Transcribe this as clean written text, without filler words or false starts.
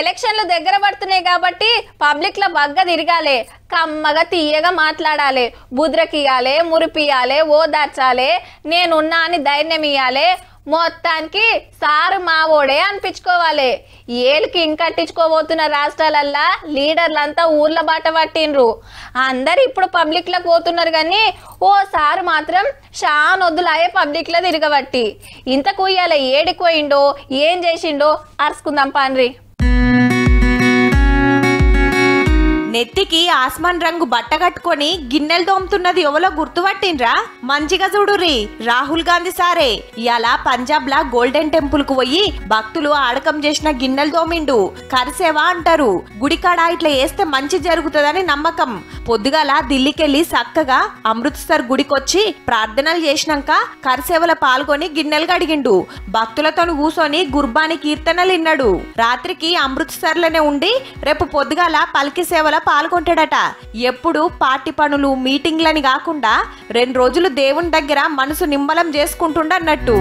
ఎలక్షన్లు దగ్గర పడుతున్నాయి కాబట్టి పబ్లిక్ ల బగ్గ తిరగాలి కమ్మగా తీయగా మాట్లాడాలి బుద్రకియాలి మురిపియాలి ఓదార్చాలి నేను ఉన్నా అని ధైర్యం ఇయాలి మొత్తానికి సార్ మావోడే అనిపించుకోవాలి ఏలకి ఇంకా కట్టించుకోబోతున్న రాష్ట్రాలల్ల లీడర్లంతా ఊర్ల బాట పట్టిండ్రు అందరూ ఇప్పుడు పబ్లిక్ లకు పోతున్నారు కానీ ఓ సార్ మాత్రం షాన్ ఒద్దులాయే పబ్లిక్ ల తిరగబట్టి ఇంత కూయాల ఏడిపోయిండో ఏం చేసిండో అర్చుకుందాం పాండ్రి నెత్తికి ఆస్మాన్ రంగు బట్ట కట్టుకొని గిన్నెలు దోముతున్నది ఎవలో గుర్తుపట్టిండ్రా మంచిగా చూడురి రాహుల్ గాంధీ సారే ఇలా పంజాబ్ లా గోల్డెన్ టెంపుల్ కు పోయి భక్తులు ఆడకం చేసిన గిన్నెలు దోమిండు కరిసేవా అంటారు గుడికాడ ఇట్లా వేస్తే మంచి జరుగుతుందని నమ్మకం పొద్దుగాల ఢిల్లీకెళ్ళి చక్కగా అమృతసర్ గుడికొచ్చి ప్రార్థనలు చేసినాక కరిసేవల పాల్గొని గిన్నెలు కడిగిండు భక్తులతో కూసోని గుర్బాని కీర్తనలు విన్నాడు రాత్రికి అమృతసర్ లోనే ఉండి రేపు పొద్దుగాల పల్కి సేవల పాల్గొంటాడట ఎప్పుడు పార్టీ పనులు మీటింగ్లని కాకుండా రెండు రోజులు దేవుని దగ్గర మనసు నిమ్మలం చేసుకుంటుండన్నట్టు